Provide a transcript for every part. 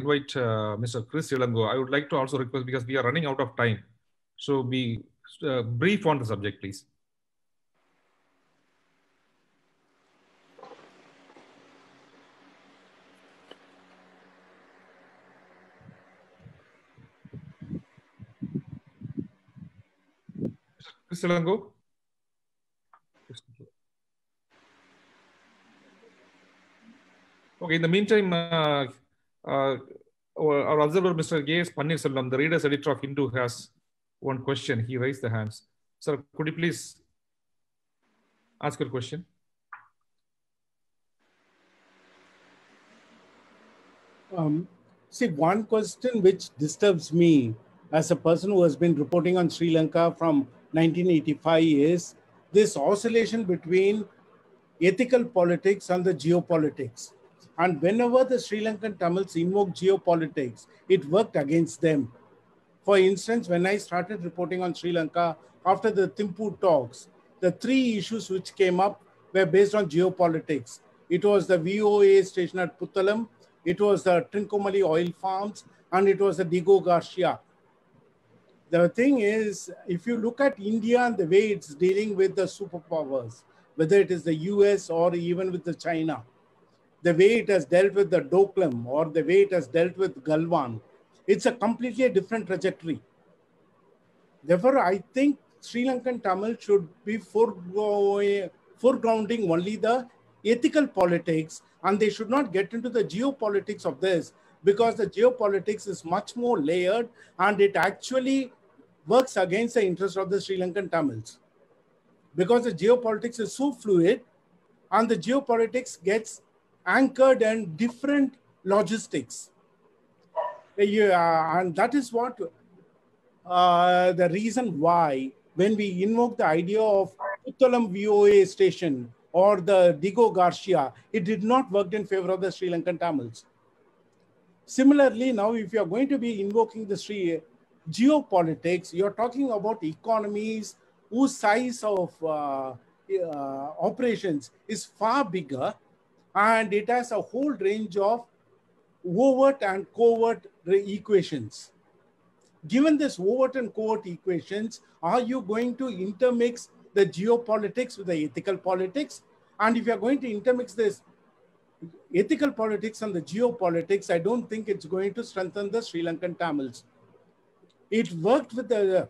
invite Mr. Krish Illungko. I would like to also request, because we are running out of time, so be brief on the subject, please. Mr. Illungko? Okay, in the meantime, our observer, Mr. A.S. Panneerselvan, the reader's editor of Hindu, has one question. He raised the hands. Sir, could you please ask your question? See, one question which disturbs me as a person who has been reporting on Sri Lanka from 1985 is this oscillation between ethical politics and the geopolitics. And whenever the Sri Lankan Tamils invoked geopolitics, it worked against them. For instance, when I started reporting on Sri Lanka after the Thimpu talks, the three issues which came up were based on geopolitics. It was the VOA station at Puttalam, it was the Trincomalee oil farms, and it was the Diego Garcia. The thing is, if you look at India and the way it's dealing with the superpowers, whether it is the US or even with the China, the way it has dealt with the Doklam or the way it has dealt with Galwan, it's a completely different trajectory. Therefore, I think Sri Lankan Tamil should be foregrounding only the ethical politics, and they should not get into the geopolitics of this, because the geopolitics is much more layered and it actually works against the interest of the Sri Lankan Tamils. Because the geopolitics is so fluid and the geopolitics gets anchored in different logistics. And that is what the reason why when we invoke the idea of Puttalam VOA station or the Diego Garcia, it did not work in favor of the Sri Lankan Tamils. Similarly, now if you are going to be invoking the Sri geopolitics, you are talking about economies whose size of operations is far bigger, and it has a whole range of overt and covert equations. Given this overt and covert equations, are you going to intermix the geopolitics with the ethical politics? And if you are going to intermix this ethical politics and the geopolitics, I don't think it's going to strengthen the Sri Lankan Tamils. It worked with the,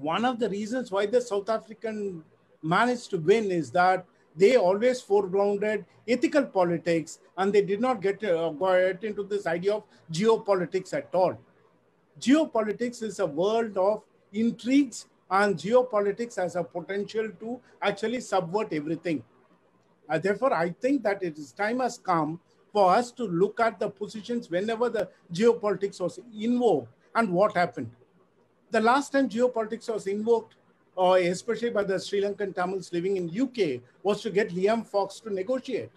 one of the reasons why the South African managed to win is that they always foregrounded ethical politics and they did not get into this idea of geopolitics at all. Geopolitics is a world of intrigues, and geopolitics has a potential to actually subvert everything. Therefore, I think that it is time has come for us to look at the positions whenever the geopolitics was invoked and what happened. The last time geopolitics was invoked, especially by the Sri Lankan Tamils living in UK, was to get Liam Fox to negotiate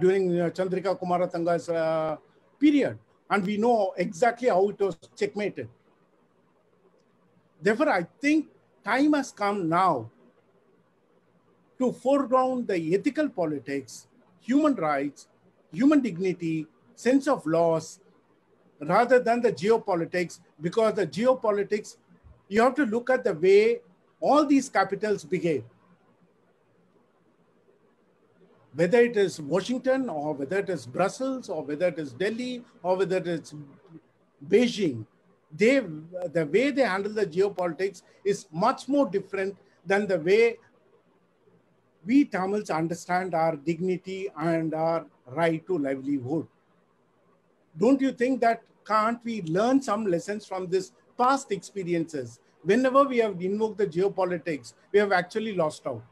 during Chandrika Kumaratunga's period. And we know exactly how it was checkmated. Therefore, I think time has come now to foreground the ethical politics, human rights, human dignity, sense of loss, rather than the geopolitics, because the geopolitics, you have to look at the way all these capitals behave. Whether it is Washington or whether it is Brussels or whether it is Delhi or whether it is Beijing, the way they handle the geopolitics is much more different than the way we Tamils understand our dignity and our right to livelihood. Don't you think that can't we learn some lessons from this past experiences? Whenever we have invoked the geopolitics, we have actually lost out.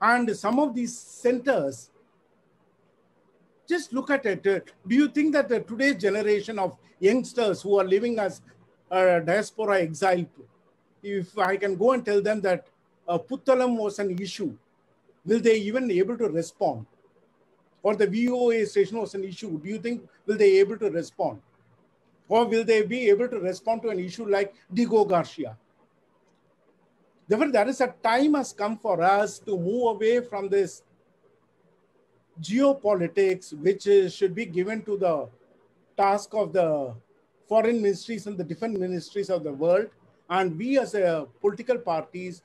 And some of these centers, just look at it. Do you think that today's generation of youngsters who are living as diaspora exiled, if I can go and tell them that Puttalam was an issue, will they even be able to respond? Or the VOA station was an issue, do you think will they be able to respond? Or will they be able to respond to an issue like Diego Garcia? Therefore, there is a time has come for us to move away from this geopolitics, which should be given to the task of the foreign ministries and the different ministries of the world. And we as a political parties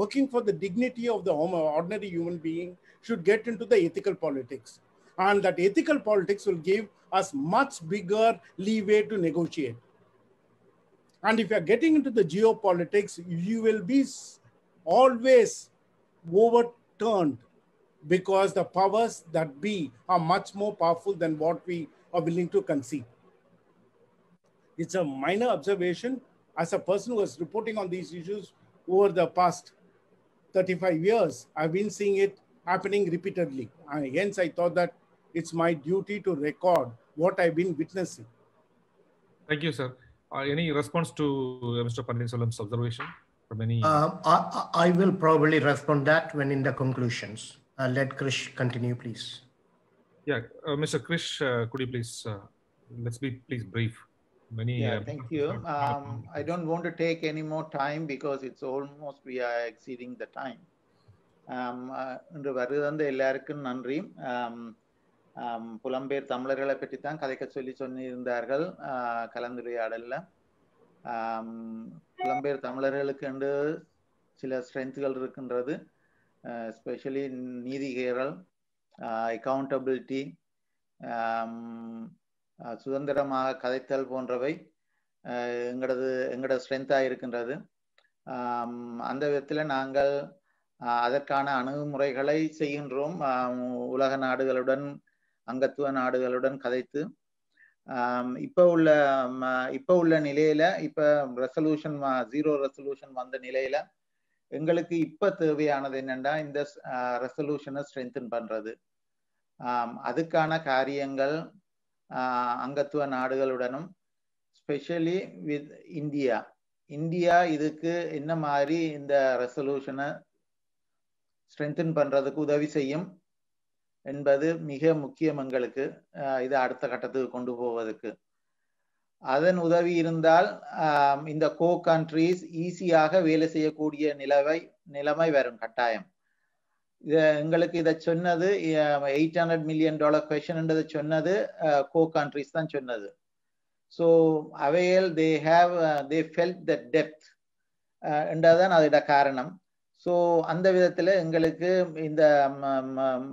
working for the dignity of the ordinary human being should get into the ethical politics. And that ethical politics will give us much bigger leeway to negotiate. And if you're getting into the geopolitics, you will be always overturned because the powers that be are much more powerful than what we are willing to concede. It's a minor observation. As a person who was reporting on these issues over the past 35 years, I've been seeing it happening repeatedly. And hence, I thought that it's my duty to record what I've been witnessing. Thank you, sir. Any response to Mr. Panneerselvam's observation? From any... I will probably respond that when in the conclusions. Let Krish continue, please. Yeah, Mr. Krish, could you please, let's be please brief. Thank you. I don't want to take any more time because it's almost we are exceeding the time. புலம்பெயர் தமிழர்களை பற்றித்தான் கதைக்க சொல்லி சொன்னிருந்தார்கள் கலந்துரையாடல்ல. புலம்பெயர் தமிழர்களுக்கு என்று சில ஸ்ட்ரென்த்துகள் இருக்கின்றது. எஸ்பெஷலி நீதிகேரல், அக்கௌண்டபிலிட்டி, சுதந்திரமாக கதைத்தல் போன்றவை எங்களோட ஸ்ட்ரென்த்தாக இருக்கின்றது. அந்த விதத்தில் நாங்கள் அதற்கான அணுகுமுறைகளை செய்கின்றோம். உலக நாடுகளுடன் அங்கத்துவ நாடுகளுடன் கதைத்து இப்போ உள்ள நிலையில இப்போ ரெசல்யூஷன் 0 ரெசல்யூஷன் வந்த நிலையில எங்களுக்கு இப்போ தேவையானது என்னன்னா இந்த ரெசல்யூஷனை ஸ்ட்ரென்தன் பண்றது. அதுக்கான காரியங்கள் அங்கத்துவ நாடுகளுடனும் ஸ்பெஷலி வித் இந்தியா இதுக்கு என்ன மாதிரி இந்த ரெசல்யூஷனை ஸ்ட்ரென்தன் பண்றதுக்கு உதவி செய்யும் என்பது மிக முக்கியம் எங்களுக்கு. இது அடுத்த கட்டத்துக்கு கொண்டு போவதற்கு அதன் உதவி இருந்தால் இந்த கோ கண்ட்ரிஸ் ஈஸியாக வேலை செய்யக்கூடிய நிலைமை வரும் கட்டாயம். எங்களுக்கு இதை சொன்னது $800 million கொஷன்ன்றதை சொன்னது கோ கண்ட்ரிஸ் தான் சொன்னது. ஸோ அவையல் தே ஃபெல்ட் த டெப்த் என்றதான் அதோட காரணம். ஸோ அந்த விதத்தில் எங்களுக்கு இந்த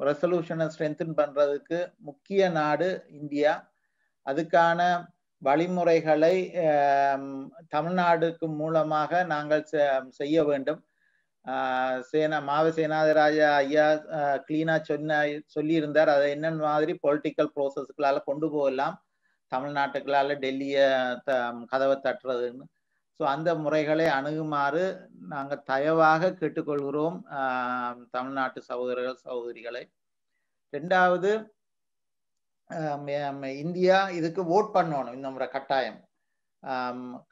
ரெசல்யூஷனை ஸ்ட்ரென்தன் பண்ணுறதுக்கு முக்கிய நாடு இந்தியா. அதுக்கான வழிமுறைகளை தமிழ்நாடுக்கு மூலமாக நாங்கள் செய்ய வேண்டும். மாவ சேனாதிராஜா ஐயா கிளீனாக சொல்லியிருந்தார். அதை என்னென்ன மாதிரி பொலிட்டிக்கல் ப்ரோசஸ்களால் கொண்டு போகலாம் தமிழ்நாட்டுக்களால் டெல்லியை கதவை தட்டுறதுன்னு. ஸோ அந்த முறைகளை அணுகுமாறு நாங்கள் தயவாக கேட்டுக்கொள்கிறோம் தமிழ்நாட்டு சகோதரர்கள் சகோதரிகளை. ரெண்டாவது இந்தியா இதுக்கு ஓட் பண்ணணும். இந்த முறை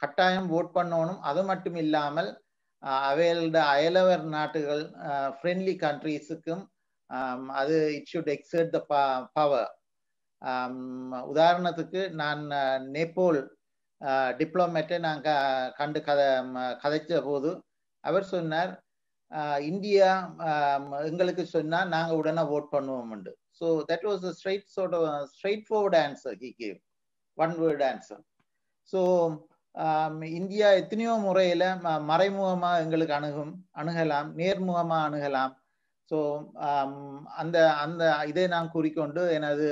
கட்டாயம் ஓட் பண்ணணும். அது மட்டும் இல்லாமல் அவையோட அயலவர் நாடுகள் ஃப்ரெண்ட்லி கண்ட்ரீஸுக்கும் அது it should exert the power. உதாரணத்துக்கு நான் நேபாள் டிப்ளமேட்டை நாங்கள் கதைச்ச போது அவர் சொன்னார் இந்தியா எங்களுக்கு சொன்னால் நாங்கள் உடனே ஓட் பண்ணுவோம் உண்டு. So that was a straightforward answer. He gave one word answer. So India எத்தனையோ முறையில் மறைமுகமாக எங்களுக்கு அணுகலாம் நேர்முகமாக அணுகலாம். ஸோ அந்த அந்த இதை நான் கூறிக்கொண்டு எனது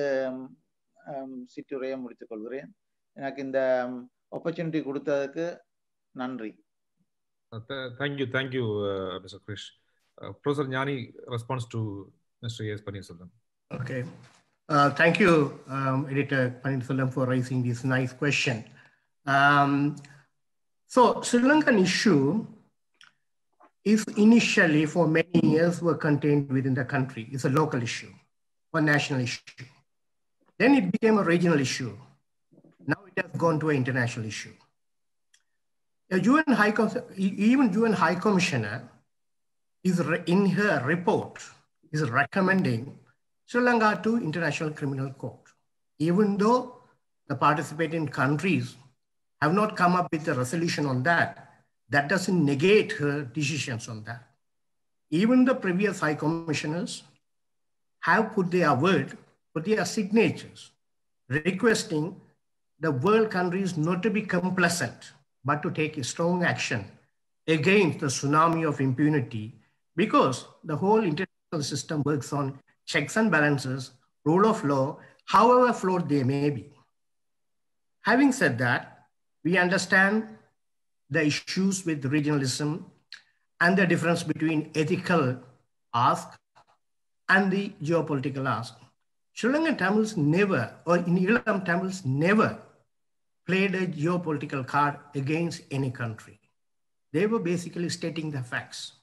சிற்றுரையை முடித்துக்கொள்கிறேன். எனக்கு இந்த opportunity கொடுத்ததுக்கு நன்றி. Thank you, Mr. Krish. Professor Gnani, response to Mr. A.S. Panneerselvam. Okay. Thank you, Editor Panneerselvam, for raising this nice question. So, Sri Lankan issue is initially for many years were contained within the country. It's a local issue, a national issue. Then it became a regional issue. Has gone to an international issue. Even UN High Commissioner is in her report is recommending Sri Lanka to International Criminal Court, even though the participating countries have not come up with a resolution on that. That doesn't negate her decisions on that. Even the previous High Commissioners have put their signatures requesting the world countries not to be complacent, but to take strong action against the tsunami of impunity, because the whole international system works on checks and balances, rule of law, however flawed they may be. Having said that, we understand the issues with regionalism and the difference between ethical ask and the geopolitical ask. Sri Lankan Tamils never, or in Ilam Tamils never, played a geopolitical card against any country. They were basically stating the facts.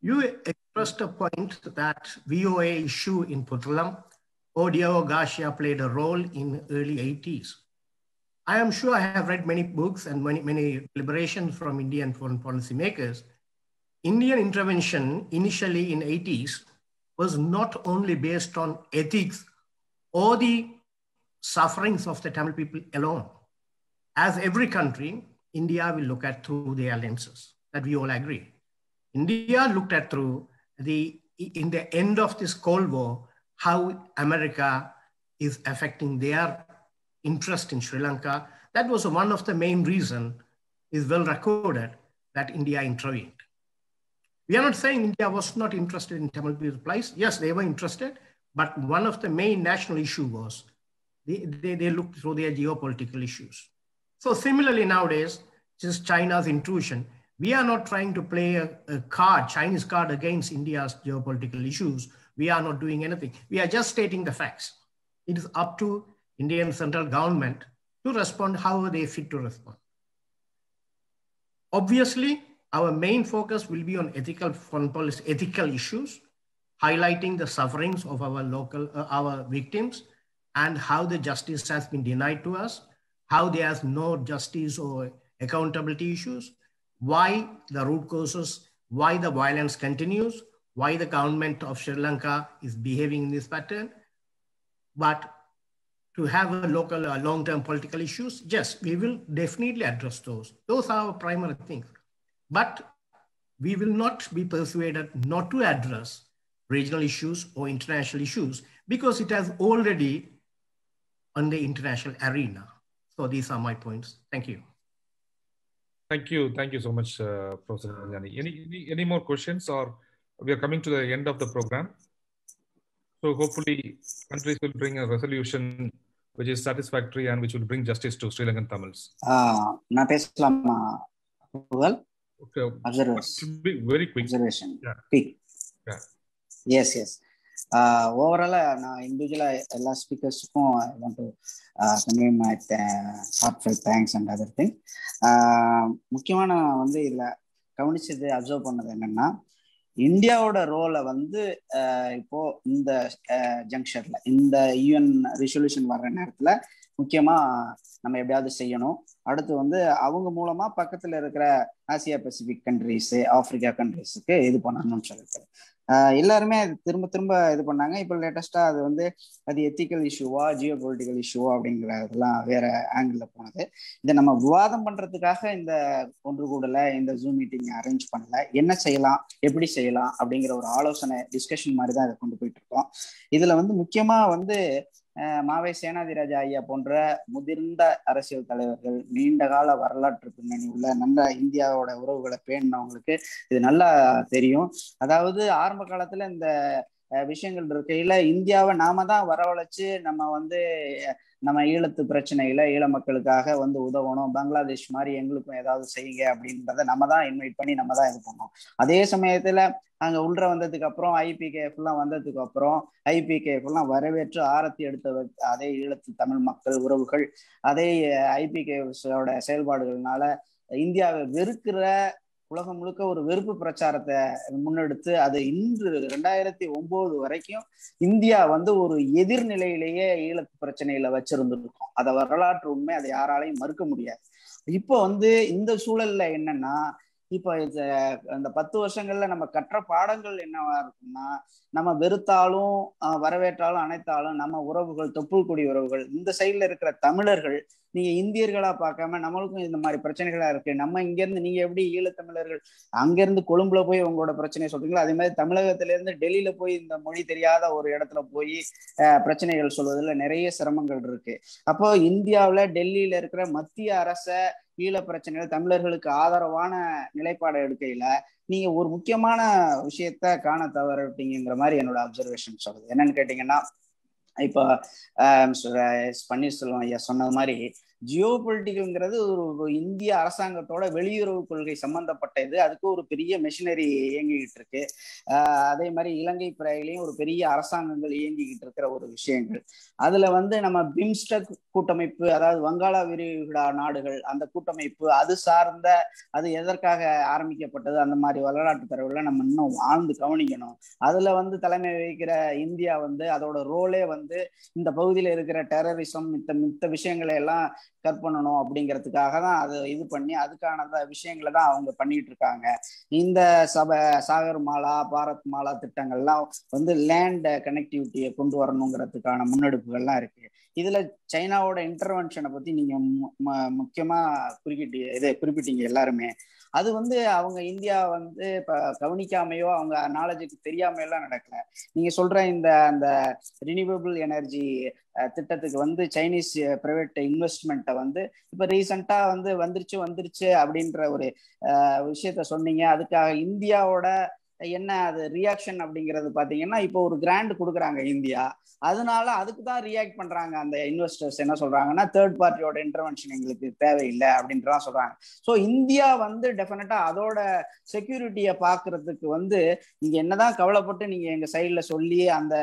You expressed a point that VOA issue in Puttalam or Diego Garcia played a role in early 80s. I am sure I have read many books and many deliberations from Indian foreign policy makers. Indian intervention initially in 80s was not only based on ethics or the sufferings of the Tamil people alone. As every country, India will look at through their lenses, that we all agree. India looked at through in the end of this Cold War, how America is affecting their interest in Sri Lanka. That was one of the main reasons, is well recorded, that India intervened. We are not saying India was not interested in Tamil people's plight. Yes, they were interested, but one of the main national issues was they looked through their geopolitical issues. So similarly nowadays, just China's intrusion, we are not trying to play a card, Chinese card against India's geopolitical issues. We are not doing anything. We are just stating the facts. It is up to Indian central government to respond however they fit to respond. Obviously, our main focus will be on ethical foreign policy, ethical issues, highlighting the sufferings of our local, our victims, and how the justice has been denied to us, how there is no justice or accountability issues, why the root causes, why the violence continues, why the government of Sri Lanka is behaving in this pattern. But to have a local long-term political issues, yes, we will definitely address those. Those are our primary things. But we will not be persuaded not to address regional issues or international issues, because it has already on the international arena. So these are my points. Thank you. Thank you. Thank you so much, Professor Gnani. Any more questions, or we are coming to the end of the program? So hopefully countries will bring a resolution which is satisfactory and which will bring justice to Sri Lankan Tamils. Na peslam, well. Okay. Observation. Be very quick. Observation. Yeah. Quick. Yeah. Yes, yes. Overall, individually, all speakers, I want to convey my heartfelt thanks and other things. முக்கியமான வந்து இதுல கவனிச்சது observe பண்ணது என்னன்னா, இந்தியாவோட ரோலை வந்து இப்போ இந்த ஜங்ஷன்ல இந்த UN ரெசல்யூஷன் வர்ற நேரத்துல முக்கியமா நம்ம எப்படியாவது செய்யணும். அடுத்து வந்து அவங்க மூலமா பக்கத்துல இருக்கிற ஆசியா பசிபிக் கண்ட்ரிஸ், ஆப்பிரிக்கா கண்ட்ரிஸுக்கு இது பண்ணணும்னு சொல்லிட்டு எல்லாருமே திரும்ப திரும்ப இது பண்ணாங்க. இப்போ லேட்டஸ்டா அது வந்து அது எத்திக்கல் இஷ்யூவா ஜியோ பொலிட்டிக்கல் இஷ்யூவா அப்படிங்கிறதெல்லாம் வேற ஆங்கிள் போனது. இதை நம்ம விவாதம் பண்றதுக்காக இந்த ஒன்று கூடல இந்த ஜூம் மீட்டிங் அரேஞ்ச் பண்ணல. என்ன செய்யலாம், எப்படி செய்யலாம் அப்படிங்கிற ஒரு ஆலோசனை டிஸ்கஷன் மாதிரி தான் இதை கொண்டு போயிட்டு இருக்கோம். இதுல வந்து முக்கியமா வந்து மாவை சேனாதிராஜ ஐயா போன்ற முதிர்ந்த அரசியல் தலைவர்கள், நீண்ட கால வரலாற்று பின்னணி உள்ள நல்ல இந்தியாவோட உறவுகளை பேணினவங்களுக்கு இது நல்லா தெரியும். அதாவது ஆரம்ப காலத்துல இந்த விஷயங்கள் இருக்கையில இந்தியாவை நாம தான் வரவழைச்சு நம்ம வந்து நம்ம ஈழத்து பிரச்சனையில ஈழ மக்களுக்காக வந்து உதவணும், பங்களாதேஷ் மாதிரி எங்களுக்கும் ஏதாவது செய்யுங்க அப்படின்றத நம்ம தான் இன்வைட் பண்ணி நம்ம தான் இது பண்ணோம். அதே சமயத்துல அங்க உள்ள வந்ததுக்கு அப்புறம் ஐபிகேஎஃப் எல்லாம் வந்ததுக்கு அப்புறம் ஐபிகேஎஃப் எல்லாம் வரவேற்று ஆரத்தி எடுத்த அதே ஈழத்து தமிழ் மக்கள் உறவுகள் அதே ஐபிகேஎஃப்ஸோட செயல்பாடுகள்னால இந்தியாவை வெறுக்கிற உலகம் முழுக்க ஒரு வெறுப்பு பிரச்சாரத்தை முன்னெடுத்து அது இன்று 2009 வரைக்கும் இந்தியா வந்து ஒரு எதிர்நிலையிலேயே ஈழத்து பிரச்சனையில வச்சிருந்துருக்கும். அதை வரலாற்று உண்மை, அதை யாராலையும் மறுக்க முடியாது. இப்போ வந்து இந்த சூழல்ல என்னன்னா இப்போ அந்த 10 வருஷங்கள்ல நம்ம கற்ற பாடங்கள் என்னவா இருக்குன்னா, நம்ம வெறுத்தாலும் வரவேற்றாலும் அனைத்தாலும் நம்ம உறவுகள், தொப்புள்குடி உறவுகள், இந்த சைட்ல இருக்கிற தமிழர்கள் நீங்க இந்தியர்களா பார்க்காம நம்மளுக்கும் இந்த மாதிரி பிரச்சனைகளா இருக்கு. நம்ம இங்க இருந்து நீங்க எப்படி ஈழத்தமிழர்கள் அங்கிருந்து கொழும்புல போய் உங்களோட பிரச்சனையை சொல்றீங்களோ அதே மாதிரி தமிழகத்துல இருந்து டெல்லியில போய் இந்த மொழி தெரியாத ஒரு இடத்துல போய் பிரச்சனைகள் சொல்வதில் நிறைய சிரமங்கள் இருக்கு. அப்போ இந்தியாவில டெல்லியில இருக்கிற மத்திய அரச ஈழ பிரச்சனைகள் தமிழர்களுக்கு ஆதரவான நிலைப்பாடு எடுக்கையில நீங்க ஒரு முக்கியமான விஷயத்த காண தவறிட்டீங்கிற மாதிரி என்னோட அப்சர்வேஷன் சொல்லுது. என்னன்னு கேட்டீங்கன்னா, இப்ப எஸ் பன்னீர்செல்வம் ஐயா சொன்னது மாதிரி ஜியோ பொலிட்டிக்கல்ங்கிறது ஒரு இந்திய அரசாங்கத்தோட வெளியுறவு கொள்கை சம்பந்தப்பட்ட இது. அதுக்கு ஒரு பெரிய மிஷினரி இயங்கிக்கிட்டு இருக்கு. அதே மாதிரி இலங்கை பிராயிலையும் ஒரு பெரிய அரசாங்கங்கள் இயங்கிக்கிட்டு இருக்கிற ஒரு விஷயங்கள். அதுல நம்ம பிம்ஸ்டெக் கூட்டமைப்பு, அதாவது வங்காள விரிகுடா நாடுகள் அந்த கூட்டமைப்பு, அது சார்ந்த அது எதற்காக ஆரம்பிக்கப்பட்டது, அந்த மாதிரி வரலாற்று தரவுகளை நம்ம இன்னும் ஆழ்ந்து கவனிக்கணும். அதுல தலைமை வகிக்கிற இந்தியா அதோட ரோலே இந்த பகுதியில இருக்கிற டெரரிசம் மித்த விஷயங்களை எல்லாம் கற்பனணும் அப்படிங்கிறதுக்காக தான் அது இது பண்ணி அதுக்கான விஷயங்களை தான் அவங்க பண்ணிட்டு இருக்காங்க. இந்த சாகர் மாலா, பாரத் மாலா திட்டங்கள்லாம் லேண்ட் கனெக்டிவிட்டியை கொண்டு வரணுங்கிறதுக்கான முன்னெடுப்புகள்லாம் இருக்கு. இதுல சைனாவோட இன்டர்வென்ஷனை பத்தி நீங்க முக்கியமா குறிப்பிட்டீங்க எல்லாருமே. அது அவங்க இந்தியா இப்ப கவனிக்காமையோ அவங்க நாலேஜுக்கு தெரியாம எல்லாம் நடக்கல. நீங்க சொல்ற அந்த ரினியூவபிள் எனர்ஜி திட்டத்துக்கு சைனீஸ் பிரைவேட் இன்வெஸ்ட்மெண்ட்டை இப்ப ரீசண்டா வந்துருச்சு அப்படின்ற ஒரு விஷயத்த சொன்னீங்க. அதுக்காக இந்தியாவோட என்ன அது ரியாக்ஷன் அப்படிங்கிறது பாத்தீங்கன்னா, இப்போ ஒரு கிராண்ட் கொடுக்குறாங்க இந்தியா, அதனால அதுக்கு தான் ரியாக்ட் பண்றாங்க. அந்த இன்வெஸ்டர்ஸ் என்ன சொல்றாங்கன்னா, தேர்ட் பார்ட்டியோட இன்டர்வென்ஷன் எங்களுக்கு தேவையில்லை அப்படின்றதான் சொல்றாங்க. ஸோ இந்தியா டெஃபினட்டா அதோட செக்யூரிட்டியை பாக்குறதுக்கு நீங்க என்னதான் கவலைப்பட்டு நீங்க எங்க சைட்ல சொல்லி அந்த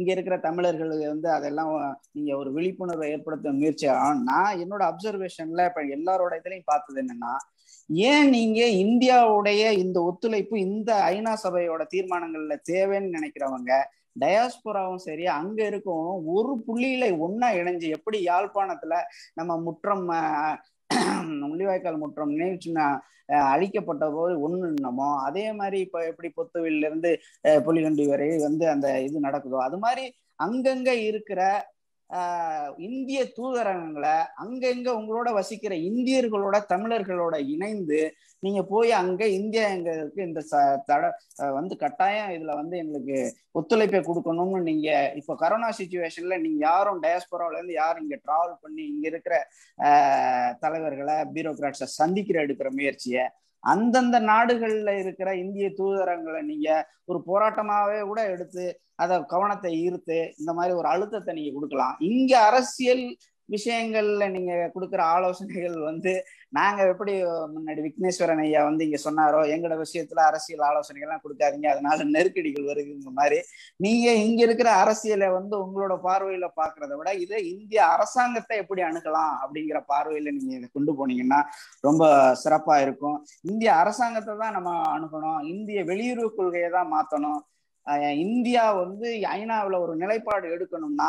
இங்க இருக்கிற தமிழர்களுக்கு அதெல்லாம் நீங்க ஒரு விழிப்புணர்வை ஏற்படுத்த முயற்சி. நான் என்னோட அப்சர்வேஷன்ல இப்ப எல்லாரோட இதுலையும் பார்த்தது என்னன்னா, ஏன் நீங்க இந்தியாவுடைய இந்த ஒத்துழைப்பு இந்த ஐநா சபையோட தீர்மானங்கள்ல தேவைன்னு நினைக்கிறவங்க டயாஸ்போராவும் சரி அங்க இருக்கவும் ஒரு புள்ளியில ஒன்னா இணைஞ்சு, எப்படி யாழ்ப்பாணத்துல நம்ம முற்றம் முள்ளிவாய்க்கால் முற்றம் நினைவு சின்ன அழிக்கப்பட்ட போது ஒண்ணுமோ, அதே மாதிரி இப்ப எப்படி பொத்துவில இருந்து புலிகண்டி வரை அந்த இது நடக்குதோ அது மாதிரி அங்கங்க இருக்கிற இந்திய தூதரகங்களை அங்கங்க உங்களோட வசிக்கிற இந்தியர்களோட தமிழர்களோட இணைந்து நீங்க போய் அங்க இந்தியா எங்களுக்கு இந்த கட்டாயம் இதுல எங்களுக்கு ஒத்துழைப்பை கொடுக்கணும்னு நீங்க இப்ப கரோனா சிச்சுவேஷன்ல நீங்க யாரும் டயாஸ்போராவில இருந்து யாரும் இங்க டிராவல் பண்ணி இங்க இருக்கிற தலைவர்களை பியூரோகிராட்ஸை எடுக்கிற முயற்சியை அந்தந்த நாடுகள்ல இருக்கிற இந்திய தூதரகங்களை நீங்க ஒரு போராட்டமாவே கூட எடுத்து அதை கவனத்தை ஈர்த்து இந்த மாதிரி ஒரு அழுத்தத்தை நீங்க கொடுக்கலாம். இங்க அரசியல் விஷயங்கள்ல நீங்க கொடுக்குற ஆலோசனைகள் நாங்க எப்படி முன்னாடி விக்னேஸ்வரன் ஐயா இங்க சொன்னாரோ எங்களோட விஷயத்துல அரசியல் ஆலோசனைகள்லாம் கொடுக்காதீங்க, அதனால நெருக்கடிகள் வருதுங்கிற மாதிரி நீங்க இங்க இருக்கிற அரசியலை உங்களோட பார்வையில பாக்குறத விட இதை இந்திய அரசாங்கத்தை எப்படி அணுகலாம் அப்படிங்கிற பார்வையில நீங்க இதை கொண்டு போனீங்கன்னா ரொம்ப சிறப்பா இருக்கும். இந்திய அரசாங்கத்தை தான் நம்ம அணுகணும், இந்திய வெளியுறவு கொள்கையை தான் மாத்தணும். இந்தியா ஐநாவில் ஒரு நிலைப்பாடு எடுக்கணும்னா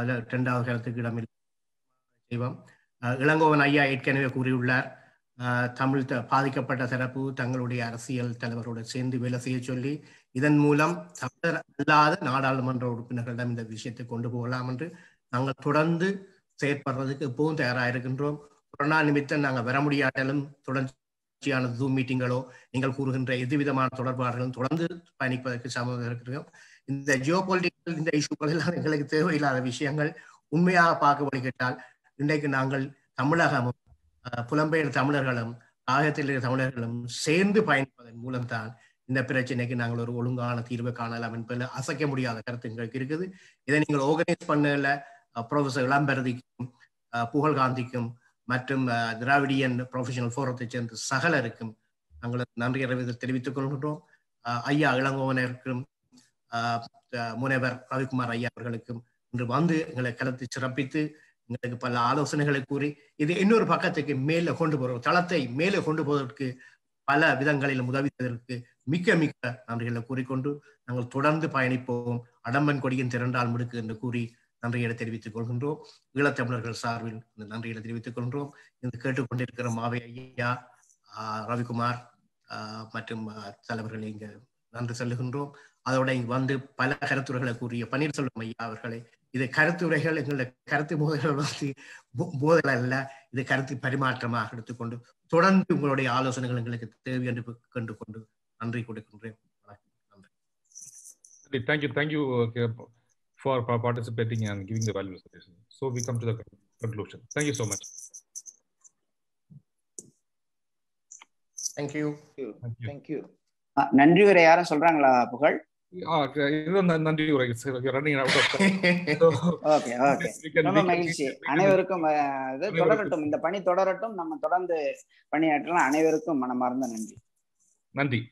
அதில் 2வது கருத்துக்கு இடமில் செய்வோம். இளங்கோவன் ஐயா ஏற்கனவே கூறியுள்ளார், தமிழ் பாதிக்கப்பட்ட சிறப்பு தங்களுடைய அரசியல் தலைவரோடு சேர்ந்து வேலை செய்ய சொல்லி இதன் மூலம் தமிழர் அல்லாத நாடாளுமன்ற உறுப்பினர்களிடம் இந்த விஷயத்தை கொண்டு போகலாம் என்று நாங்கள் தொடர்ந்து செயற்படுறதுக்கு எப்பவும் தயாராக இருக்கின்றோம். கொரோனா நிமித்தம் நாங்கள் வர முடியாட்டாலும் தொடர்ச்சியான ஜூம் மீட்டிங்களோ நீங்கள் கூறுகின்ற எதுவிதமான தொடர்பாடுகளும் தொடர்ந்து பயணிப்பதற்கு சமமாக இருக்கிறோம். இந்த ஜியோ பொலிட்டிக்கல் இந்த இஷ்யூக்கள் எல்லாம் எங்களுக்கு தேவையில்லாத விஷயங்கள். உண்மையாக பார்க்கப்படி கேட்டால் இன்றைக்கு நாங்கள் தமிழகமும் புலம்பெயர் தமிழர்களும் ஆகத்தில் இருக்கிற தமிழர்களும் சேர்ந்து பயணிப்பதன் மூலம்தான் இந்த பிரச்சனைக்கு நாங்கள் ஒரு ஒழுங்கான தீர்வை காணலாம் என்பதில் அசைக்க முடியாத கருத்து எங்களுக்கு இருக்குது. இதை நீங்கள் ஆர்கனைஸ் பண்ணல ப்ரொஃபஸர் இளம்பரதிக்கும் புகழ்காந்திக்கும் மற்றும் திராவிடியன் ப்ரொஃபஷனல் ஃபோரத்தை சேர்ந்த சகலருக்கும் நன்றி அறிவித்து தெரிவித்துக் கொள்கின்றோம். ஐயா இளங்கோவனருக்கும் முனைவர் ரவிக்குமார் ஐயா அவர்களுக்கும் இன்று வந்து எங்களை கலந்து சிறப்பித்து எங்களுக்கு பல ஆலோசனைகளை கூறி இது இன்னொரு பக்கத்துக்கு மேலே கொண்டு போறோம், தளத்தை மேலே கொண்டு போவதற்கு பல விதங்களில் உதவியதற்கு மிக்க மிக்க நன்றிகளை கூறிக்கொண்டு நாங்கள் தொடர்ந்து பயணிப்போம். அடம்பன் கொடியின் திரண்டால் முடுக்கு என்று கூறி நன்றிகளை தெரிவித்துக் கொள்கின்றோம். ஈழத்தமிழர்கள் சார்பில் இந்த நன்றிகளை தெரிவித்துக் கொள்கின்றோம். இன்று கேட்டுக்கொண்டிருக்கிற மாவை ஐயா ரவிக்குமார் மற்றும் தலைவர்களை இங்கு நன்றி செல்லுகின்றோம். அதோட இங்கு வந்து பல கருத்துரைகளை கூறிய பன்னீர்செல்வம் ஐயா அவர்களை, இது கருத்துரைகள் எங்களுடைய கருத்து போதல் வந்து போதல் அல்ல, இது கருத்து பரிமாற்றமாக எடுத்துக்கொண்டு தொடர்ந்து உங்களுடைய ஆலோசனைகள் எங்களுக்கு தேவை என்று கண்டு கொண்டு நன்றி கொடுக்கின்றேன். நன்றி. Thank you for participating and giving the valuable suggestions. So we come to the conclusion. Thank you so much. Thank you. Thank you. நன்றி வர யாரும் சொல்றாங்களா புகழ்? நன்றி வர you're running out of time. So okay. நம்ம மகிழ்ச்சி அனைவருக்கும் தொடரட்டும், இந்த பணி தொடரட்டும், நம்ம தொடர்ந்து பணியாற்றலாம். அனைவருக்கும் மனமார்ந்த நன்றி.